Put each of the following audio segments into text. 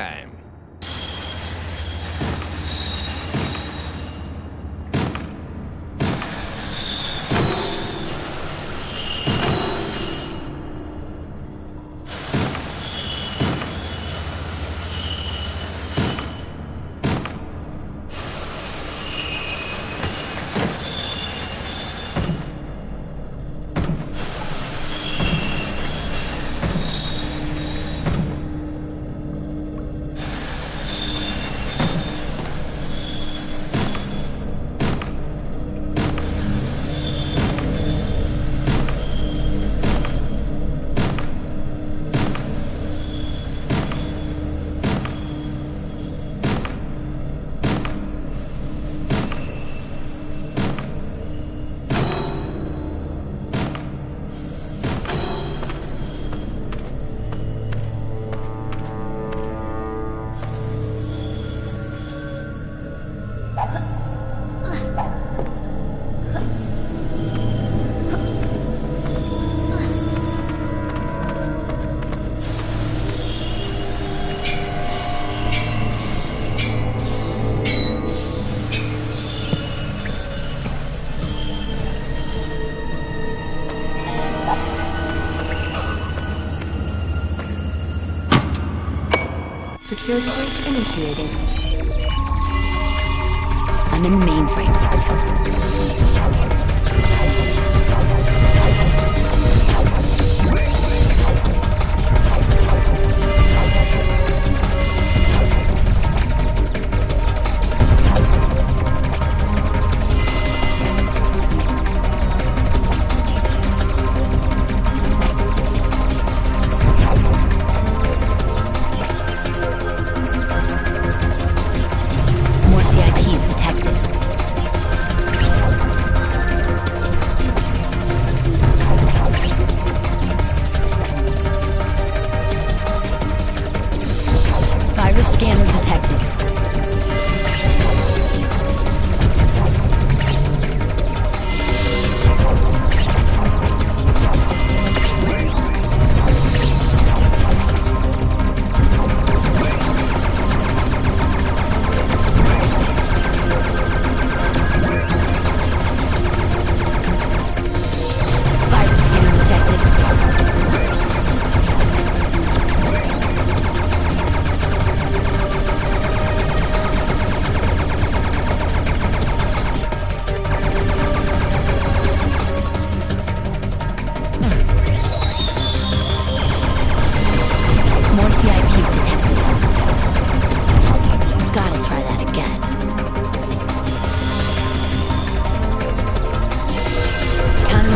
time. Security breach initiated. I'm in mainframe.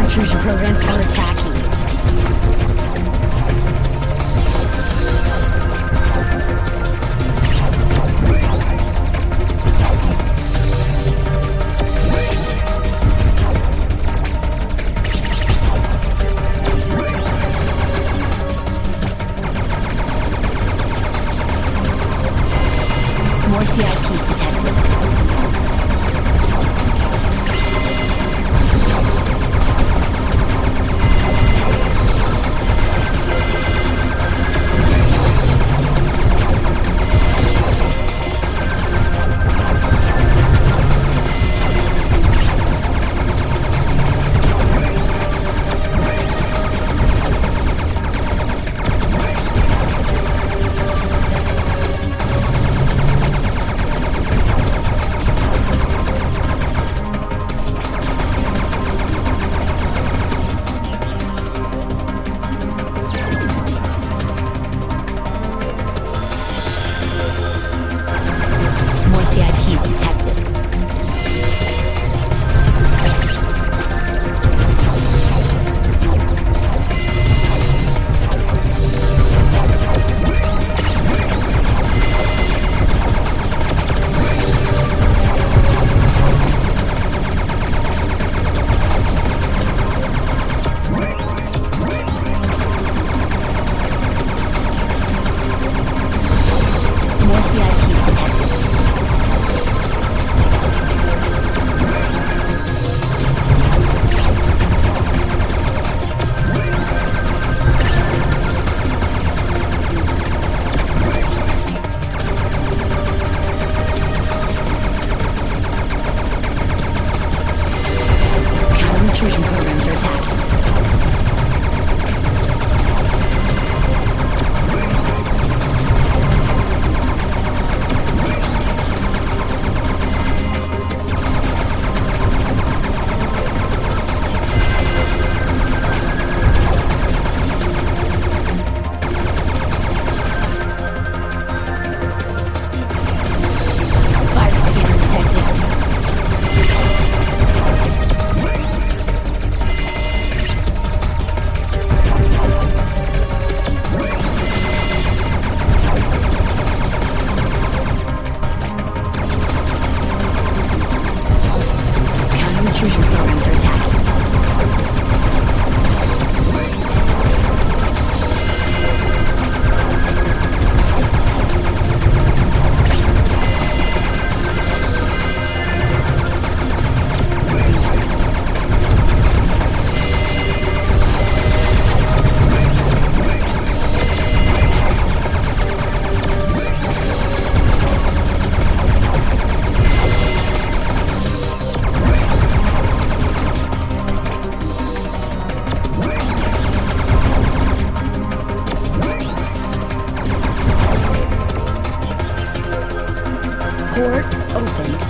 Intrusion programs are attacking. More CIPs detected. Port opened.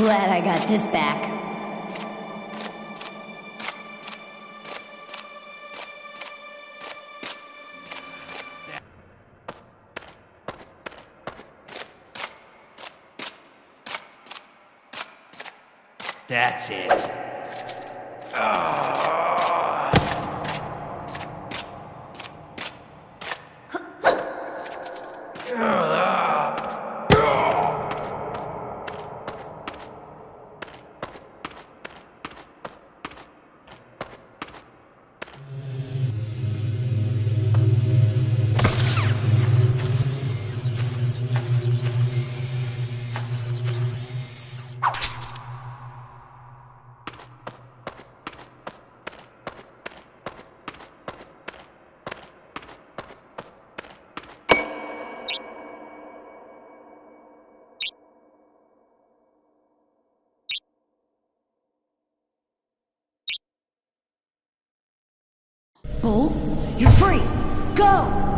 Glad I got this back. That's it. Bull, you're free! Go!